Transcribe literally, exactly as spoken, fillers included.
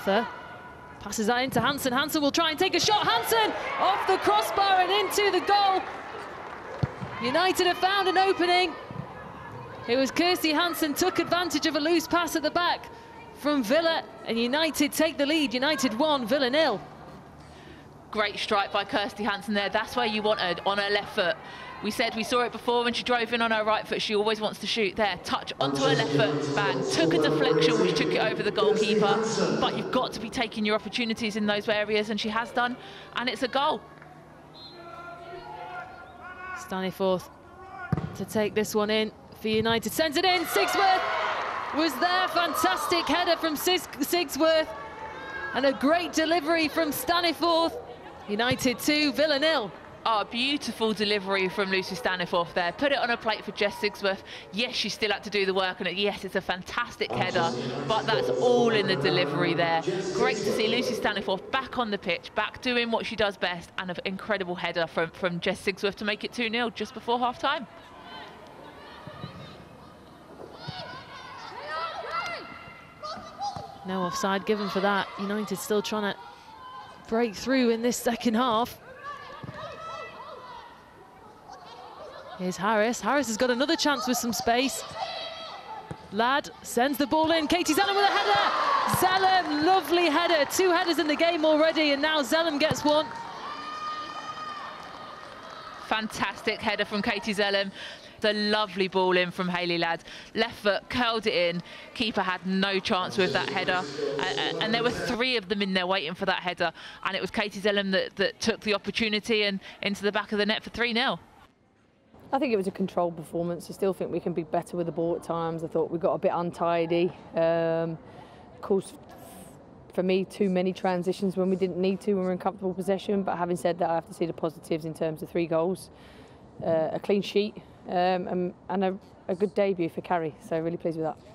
Arthur passes that into Hanson. Hanson will try and take a shot. Hanson off the crossbar and into the goal. United have found an opening. It was Kirsty Hanson took advantage of a loose pass at the back from Villa, and United take the lead. United one, Villa nil. Great strike by Kirsty Hanson there. That's where you want her, on her left foot. We said we saw it before when she drove in on her right foot. She always wants to shoot there. Touch onto her left foot, bang. Took a deflection, which took it over the goalkeeper. But you've got to be taking your opportunities in those areas, and she has done. And it's a goal. Staniforth to take this one in for United. Sends it in. Sigsworth was there. Fantastic header from Sigsworth. And a great delivery from Staniforth. United two, Villa nil. Oh, beautiful delivery from Lucy Staniforth there. Put it on a plate for Jess Sigsworth. Yes, she still had to do the work on it. Yes, it's a fantastic header, but that's all in the delivery there. Great to see Lucy Staniforth back on the pitch, back doing what she does best, and an incredible header from, from Jess Sigsworth to make it two nil just before half-time. No offside given for that. United still trying to break through in this second half. Here's Harris. Harris has got another chance with some space. Ladd sends the ball in. Katie Zelem with a header. Zelem, lovely header. Two headers in the game already, and now Zelem gets one. Fantastic header from Katie Zelem. The lovely ball in from Hayley Ladd. Left foot, curled it in. Keeper had no chance with that header. And, and there were three of them in there waiting for that header. And it was Katie Zelem that, that took the opportunity and into the back of the net for three nil. I think it was a controlled performance. I still think we can be better with the ball at times. I thought we got a bit untidy. Um, of course, for me, too many transitions when we didn't need to, when we were in comfortable possession. But having said that, I have to see the positives in terms of three goals, uh, a clean sheet, um, and, and a, a good debut for Carrie. So really pleased with that.